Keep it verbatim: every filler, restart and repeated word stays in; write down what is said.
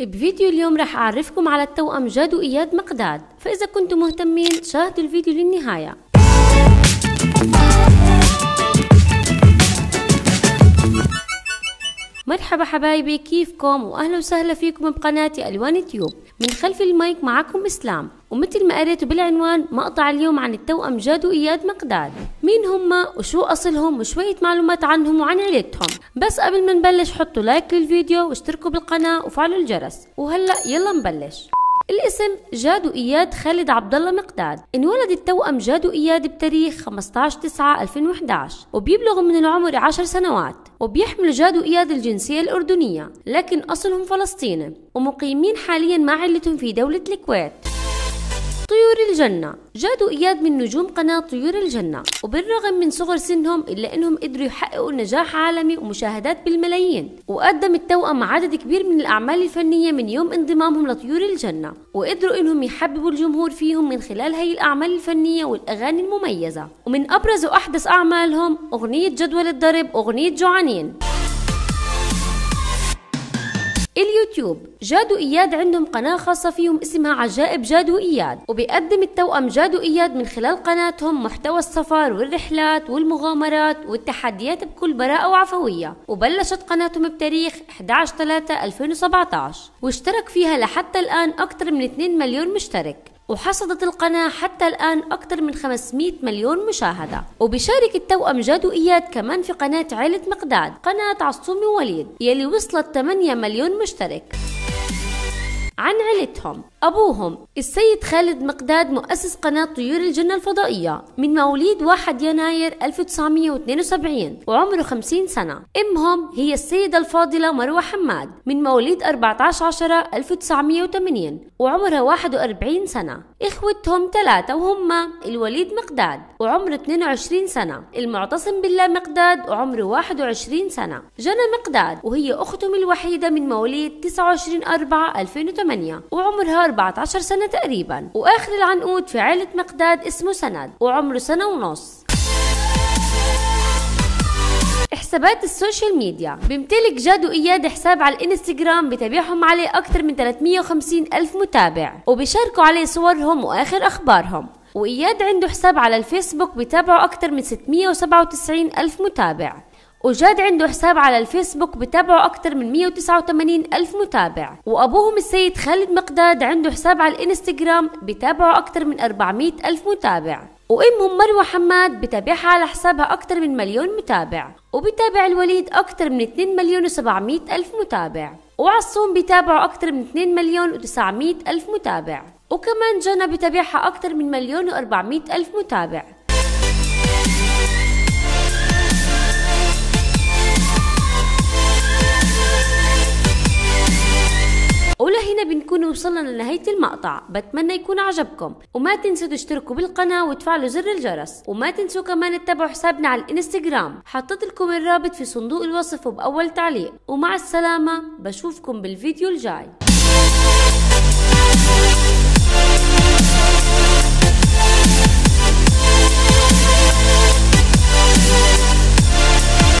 بفيديو اليوم رح أعرفكم على التوأم جاد وإياد مقداد، فإذا كنتم مهتمين شاهدوا الفيديو للنهاية. مرحبا حبايبي، كيفكم؟ واهلا وسهلا فيكم بقناتي ألوان تيوب. من خلف المايك معكم اسلام، ومثل ما قريتوا بالعنوان مقطع اليوم عن التوأم جاد وإياد مقداد، مين هما وشو اصلهم وشوية معلومات عنهم وعن عيلتهم. بس قبل ما نبلش حطوا لايك للفيديو واشتركوا بالقناة وفعلوا الجرس. وهلا يلا نبلش. الاسم جاد وإياد خالد عبد الله مقداد، انولد التوأم جاد وإياد بتاريخ خمسة عشر تسعة ألفين وإحدى عشر، وبيبلغ من العمر عشر سنوات، وبيحمل جاد وإياد الجنسية الأردنية، لكن أصلهم فلسطيني، ومقيمين حاليا مع عيلتهم في دولة الكويت. طيور الجنة، جاد وإياد من نجوم قناة طيور الجنة، وبالرغم من صغر سنهم إلا أنهم قدروا يحققوا نجاح عالمي ومشاهدات بالملايين، وقدم التوأم عدد كبير من الأعمال الفنية من يوم انضمامهم لطيور الجنة، وقدروا أنهم يحببوا الجمهور فيهم من خلال هاي الأعمال الفنية والأغاني المميزة، ومن أبرز وأحدث أعمالهم أغنية جدول الضرب، أغنية جوعانين. اليوتيوب، جاد وإياد عندهم قناة خاصة فيهم اسمها عجائب جاد وإياد، وبيقدم التوأم جاد وإياد من خلال قناتهم محتوى السفر والرحلات والمغامرات والتحديات بكل براءة وعفوية، وبلشت قناتهم بتاريخ أحد عشر ثلاثة ألفين وسبعة عشر، واشترك فيها لحتى الآن أكثر من مليونين مشترك، وحصدت القناة حتى الآن أكثر من خمسمئة مليون مشاهدة. وبيشارك التوأم جاد وإياد كمان في قناة عيلة مقداد، قناة عصومي وليد، يلي وصلت ثمانية مليون مشترك. عن عيلتهم، أبوهم السيد خالد مقداد مؤسس قناة طيور الجنة الفضائية من مواليد واحد يناير ألف وتسعمئة واثنين وسبعين وعمره خمسين سنة. أمهم هي السيدة الفاضلة مروة حماد من مواليد أربعة عشر عشرة ألف وتسعمئة وثمانين وعمرها واحد وأربعين سنة. إخوتهم ثلاثة، وهم الوليد مقداد وعمره اثنين وعشرين سنة، المعتصم بالله مقداد وعمره واحد وعشرين سنة، جنى مقداد وهي أختهم الوحيدة من مواليد تسعة وعشرين أربعة ألفين وثمانية وعمرها أربعة عشر سنة تقريبا. وآخر العنقود في عيلة مقداد اسمه سند وعمره سنة ونص. حسابات السوشيال ميديا، بيمتلك جاد وإياد حساب على الانستغرام بتابعهم عليه أكثر من ثلاثمئة وخمسين ألف متابع، وبيشاركوا عليه صورهم وآخر أخبارهم. وإياد عنده حساب على الفيسبوك بتابعه أكثر من ستمئة وسبعة وتسعين ألف متابع، وجاد عنده حساب على الفيسبوك بتابعه أكثر من مئة وتسعة وثمانين ألف متابع، وأبوهم السيد خالد مقداد عنده حساب على الانستغرام بتابعه أكثر من أربعمئة ألف متابع، وأمهم مروة حماد بتابعها على حسابها أكثر من مليون متابع، وبتابع الوليد أكثر من اثنين مليون وسبعمئة ألف متابع، وعصوم بتابعه أكثر من اثنين مليون وتسعمئة ألف متابع، وكمان جنى بتابعها أكثر من مليون وأربعمئة ألف متابع. ولهنا بنكون وصلنا لنهاية المقطع، بتمنى يكون عجبكم، وما تنسوا تشتركوا بالقناة وتفعلوا زر الجرس، وما تنسوا كمان تتابعوا حسابنا على الانستغرام، حطيت لكم الرابط في صندوق الوصف وبأول تعليق. ومع السلامة، بشوفكم بالفيديو الجاي.